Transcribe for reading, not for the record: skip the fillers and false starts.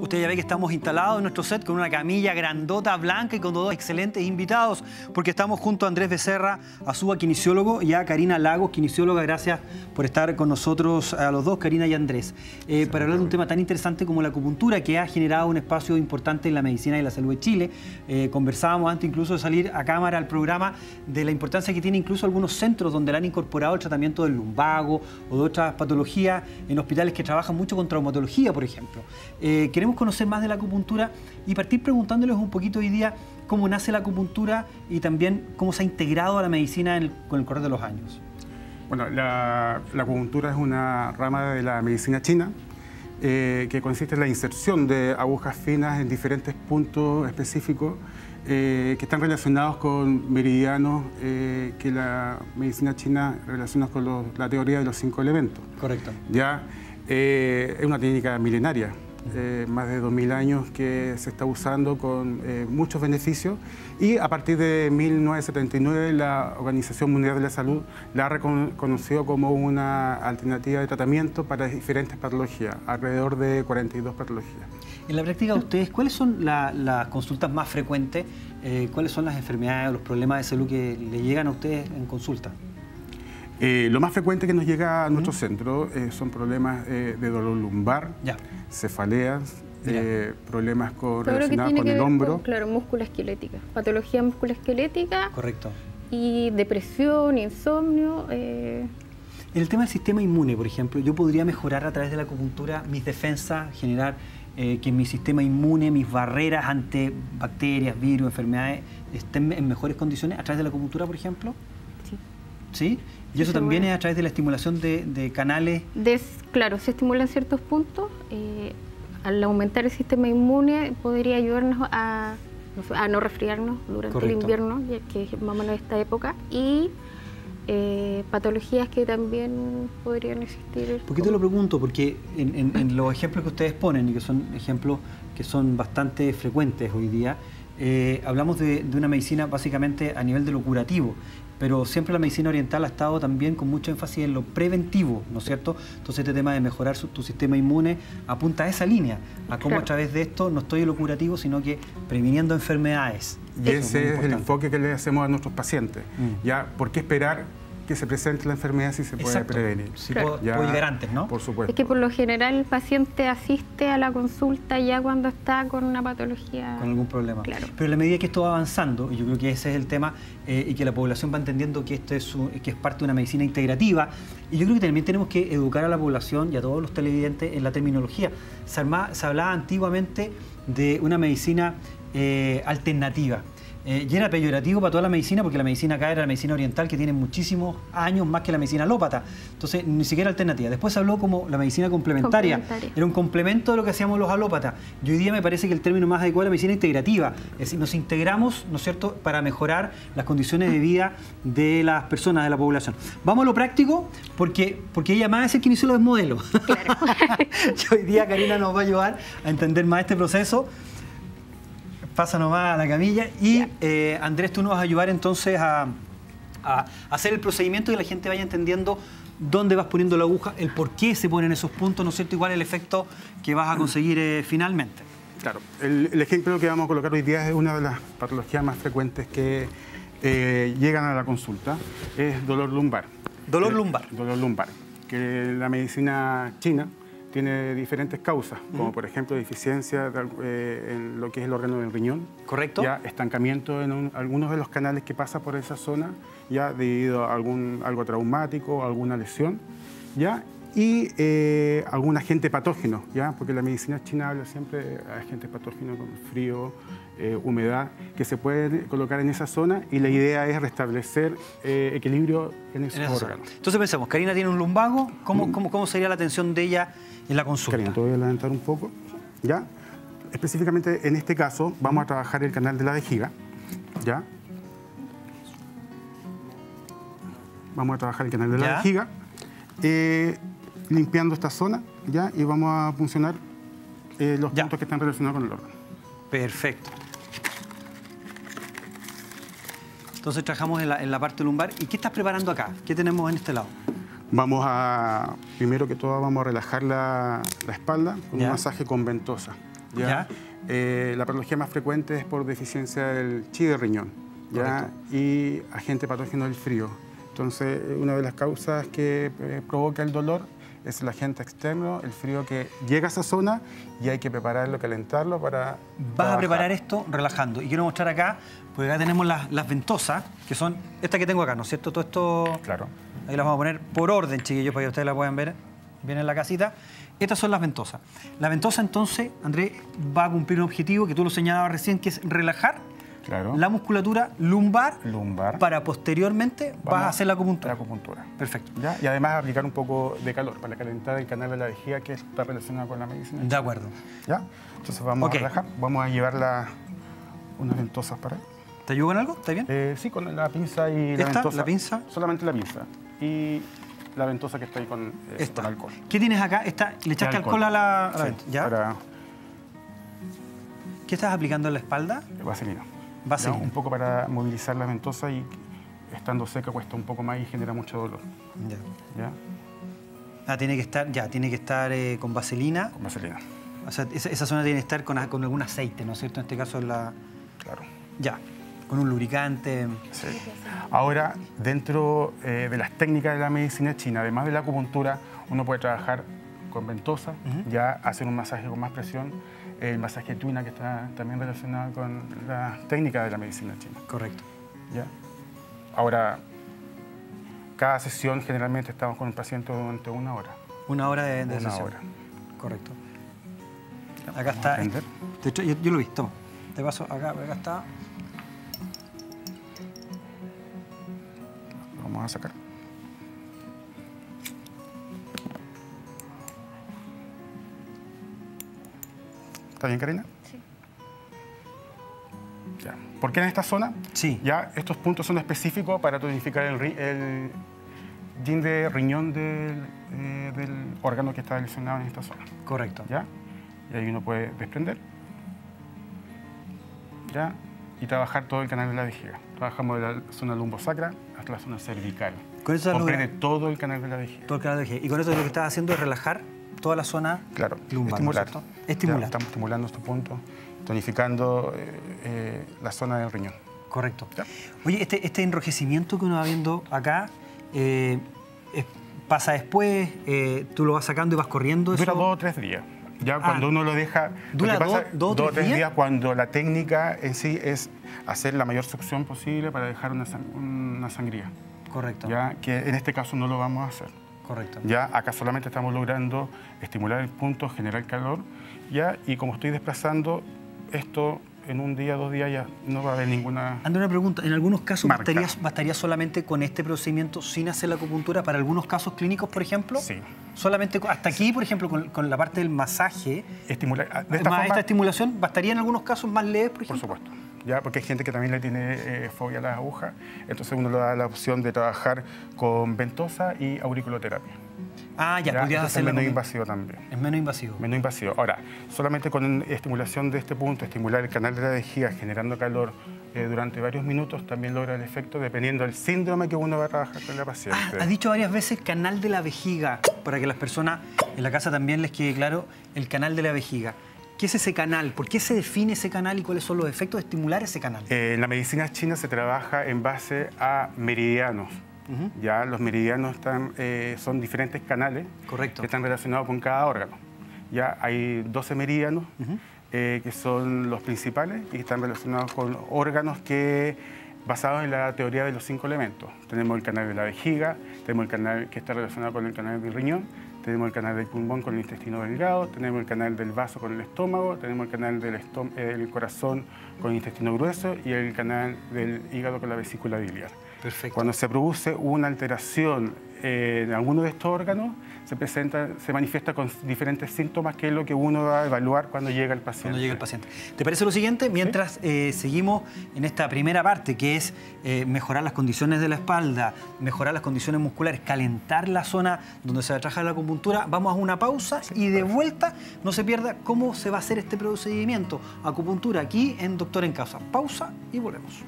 Usted ya ve que estamos instalados en nuestro set con una camilla grandota, blanca, y con dos excelentes invitados, porque estamos junto a Andrés Becerra, a Suba, kinesiólogo, y a Karina Lagos, kinesióloga. Gracias por estar con nosotros a los dos, Karina y Andrés, para hablar de un tema tan interesante como la acupuntura, que ha generado un espacio importante en la medicina y la salud de Chile. Conversábamos antes incluso de salir a cámara al programa de la importancia que tiene incluso algunos centros donde le han incorporado el tratamiento del lumbago o de otras patologías, en hospitales que trabajan mucho con traumatología, por ejemplo. Queremos conocer más de la acupuntura y partir preguntándoles un poquito hoy día cómo nace la acupuntura y también cómo se ha integrado a la medicina con el correr de los años. Bueno, la acupuntura es una rama de la medicina china que consiste en la inserción de agujas finas en diferentes puntos específicos que están relacionados con meridianos que la medicina china relaciona con la teoría de los 5 elementos. Correcto. Ya es una técnica milenaria. Más de 2000 años que se está usando con muchos beneficios, y a partir de 1979 la Organización Mundial de la Salud la ha reconocido como una alternativa de tratamiento para diferentes patologías, alrededor de 42 patologías. En la práctica de ustedes, ¿cuáles son las consultas más frecuentes? ¿Cuáles son las enfermedades o los problemas de salud que le llegan a ustedes en consulta? Lo más frecuente que nos llega a nuestro centro son problemas de dolor lumbar, cefaleas, problemas relacionados con el hombro. Con, claro, músculo esquelética, patología músculo esquelética. Correcto. Y depresión, insomnio. El tema del sistema inmune, por ejemplo, yo podría mejorar a través de la acupuntura mis defensas, generar que mi sistema inmune, mis barreras ante bacterias, virus, enfermedades estén en mejores condiciones a través de la acupuntura, por ejemplo. Sí. ¿Sí? Y eso también es a través de la estimulación de canales. Claro, se estimulan ciertos puntos. Al aumentar el sistema inmune podría ayudarnos a no resfriarnos durante el invierno, ya que es más o menos esta época. Y patologías que también podrían existir. ¿Por qué te lo pregunto? Porque en los ejemplos que ustedes ponen, y que son ejemplos que son bastante frecuentes hoy día, hablamos de una medicina básicamente a nivel de lo curativo, pero siempre la medicina oriental ha estado también con mucho énfasis en lo preventivo, ¿no es cierto? Entonces este tema de mejorar tu sistema inmune apunta a esa línea, a cómo a través de esto no estoy en lo curativo, sino que previniendo enfermedades. Y ese es el enfoque que le hacemos a nuestros pacientes. Ya, ¿por qué esperar que se presente la enfermedad si se puede prevenir? Si puedo llegar antes, ¿no? Por supuesto. Es que por lo general el paciente asiste a la consulta ya cuando está con una patología. Con algún problema. Claro. Pero a la medida que esto va avanzando, y yo creo que ese es el tema, y que la población va entendiendo que esto que es parte de una medicina integrativa, y yo creo que también tenemos que educar a la población y a todos los televidentes en la terminología. Se hablaba antiguamente de una medicina alternativa. Y era peyorativo para toda la medicina, porque la medicina acá era la medicina oriental, que tiene muchísimos años más que la medicina alópata. Entonces, ni siquiera alternativa. Después se habló como la medicina complementaria. Era un complemento de lo que hacíamos los alópatas. Y hoy día me parece que el término más adecuado es la medicina integrativa. Es decir, nos integramos, ¿no es cierto?, para mejorar las condiciones de vida de las personas, de la población. Vamos a lo práctico, porque ella más es el kinesiólogo, es modelo. Claro. Hoy día Karina nos va a ayudar a entender más este proceso. Pasa nomás a la camilla y Andrés, tú nos vas a ayudar entonces a hacer el procedimiento y que la gente vaya entendiendo dónde vas poniendo la aguja, el por qué se ponen esos puntos, ¿no es cierto? Y cuál es el efecto que vas a conseguir finalmente. Claro, el ejemplo que vamos a colocar hoy día es una de las patologías más frecuentes que llegan a la consulta, es dolor lumbar. ¿Dolor lumbar? Dolor lumbar, que la medicina china tiene diferentes causas, como por ejemplo deficiencia en lo que es el órgano del riñón. Correcto. Ya estancamiento en algunos de los canales que pasa por esa zona, ya debido a algo traumático, alguna lesión, ya, y algún agente patógeno, ya, porque la medicina china habla siempre de agentes patógenos como frío, humedad, que se pueden colocar en esa zona, y la idea es restablecer equilibrio en esos órganos. Entonces pensamos, Karina tiene un lumbago, ¿cómo sería la atención de ella en la consulta? Karina, te voy a adelantar un poco, ¿ya? Específicamente en este caso vamos a trabajar el canal de la vejiga, ¿ya? Vamos a trabajar el canal de la vejiga, limpiando esta zona, ¿ya? Y vamos a puncionar los puntos que están relacionados con el órgano. Perfecto. Entonces trabajamos en la parte lumbar. ¿Y qué estás preparando acá? ¿Qué tenemos en este lado? Vamos a, primero que todo, vamos a relajar la espalda con un masaje con ventosa. ¿ya? La patología más frecuente es por deficiencia del Qi de riñón, ¿ya? Y agente patógeno del frío. Entonces, una de las causas que provoca el dolor es el agente externo, el frío que llega a esa zona, y hay que prepararlo, calentarlo para... Vas a preparar esto relajando. Y quiero mostrar acá, porque acá tenemos las ventosas, que son estas que tengo acá, ¿no es cierto? Todo esto... Claro. Ahí las vamos a poner por orden, chiquillos, para que ustedes la puedan ver bien en la casita. Estas son las ventosas. La ventosa, entonces, Andrés, va a cumplir un objetivo que tú lo señalabas recién, que es relajar la musculatura lumbar para posteriormente vas a hacer la acupuntura. Perfecto. ¿Ya? Y además aplicar un poco de calor para calentar el canal de la vejiga, que está relacionado con la medicina. De acuerdo. ¿Ya? Entonces vamos a relajar, vamos a llevar unas ventosas para ahí. ¿Te ayudan algo? ¿Está bien? Sí, con la pinza y la ventosa. ¿La pinza? Solamente la pinza. Y la ventosa que está ahí con alcohol. ¿Qué tienes acá? ¿Le echaste alcohol a la ventosa? Sí, para... ¿Qué estás aplicando en la espalda? Vaselina. Vaselina. Un poco para movilizar la ventosa, y estando seca cuesta un poco más y genera mucho dolor. Ya. Ah, tiene que estar con vaselina. Con vaselina. O sea, esa zona tiene que estar con algún aceite, ¿no es cierto? En este caso la... Claro. Ya. Con un lubricante. Sí. Ahora, dentro de las técnicas de la medicina china, además de la acupuntura, uno puede trabajar con ventosa, ya hacer un masaje con más presión, el masaje tuina, que está también relacionado con la técnica de la medicina china. Correcto. ¿Ya? Ahora, cada sesión generalmente estamos con un paciente durante una hora. Una hora de sesión. Una hora. Correcto. Acá está. De hecho, yo lo he visto. Te paso acá está. Vamos a sacar. ¿Está bien, Karina? Sí. Ya. ¿Por qué en esta zona? Sí. Ya estos puntos son específicos para tonificar el yin de riñón del órgano que está lesionado en esta zona. Correcto. ¿Ya? Y ahí uno puede desprender. ¿Ya? Y trabajar todo el canal de la vejiga. Trabajamos de la zona lumbosacra hasta la zona cervical. Con eso comprende todo el canal de la vejiga. Todo el canal de la vejiga. Y con eso lo que estás haciendo es relajar toda la zona lumbar. Estimular. ¿No es estimular? Estamos estimulando estos puntos, tonificando la zona del riñón. Correcto. ¿Ya? Oye, este enrojecimiento que uno va viendo acá, pasa después, tú lo vas sacando y vas corriendo. Dura 2 o 3 días. Ya cuando uno lo deja... ¿Dura dos o tres días? Cuando la técnica en sí es hacer la mayor succión posible para dejar una sangría. Correcto. Ya que en este caso no lo vamos a hacer. Correcto. Ya acá solamente estamos logrando estimular el punto, generar calor, ya, y como estoy desplazando esto en un día, 2 días, ya no va a haber ninguna... Andrés, una pregunta. ¿En algunos casos bastaría solamente con este procedimiento sin hacer la acupuntura para algunos casos clínicos, por ejemplo? Sí. Solamente hasta aquí, por ejemplo, con la parte del masaje. De esta forma, esta estimulación bastaría en algunos casos más leves, por ejemplo. Por supuesto. Ya, porque hay gente que también le tiene fobia a las agujas, entonces uno le da la opción de trabajar con ventosa y auriculoterapia. Ah, ya, podrías hacerlo. Es menos invasivo también. Es menos invasivo. Menos invasivo. Ahora, solamente con estimulación de este punto, estimular el canal de la vejiga generando calor durante varios minutos, también logra el efecto dependiendo del síndrome que uno va a trabajar con la paciente. Has dicho varias veces canal de la vejiga, para que las personas en la casa también les quede claro el canal de la vejiga. ¿Qué es ese canal? ¿Por qué se define ese canal y cuáles son los efectos de estimular ese canal? En la medicina china se trabaja en base a meridianos. Ya los meridianos son diferentes canales que están relacionados con cada órgano. Ya hay 12 meridianos que son los principales y están relacionados con órganos basados en la teoría de los 5 elementos. Tenemos el canal de la vejiga, tenemos el canal que está relacionado con el canal del riñón, tenemos el canal del pulmón con el intestino delgado, tenemos el canal del vaso con el estómago, tenemos el canal del corazón con el intestino grueso y el canal del hígado con la vesícula biliar. Perfecto. Cuando se produce una alteración en alguno de estos órganos, se manifiesta con diferentes síntomas, que es lo que uno va a evaluar cuando llega el paciente. ¿Te parece lo siguiente? Mientras seguimos en esta primera parte, que es mejorar las condiciones de la espalda, mejorar las condiciones musculares, calentar la zona donde se va a trabajar la acupuntura, vamos a una pausa y de vuelta no se pierda cómo se va a hacer este procedimiento. Acupuntura aquí en Doctor en Casa. Pausa y volvemos.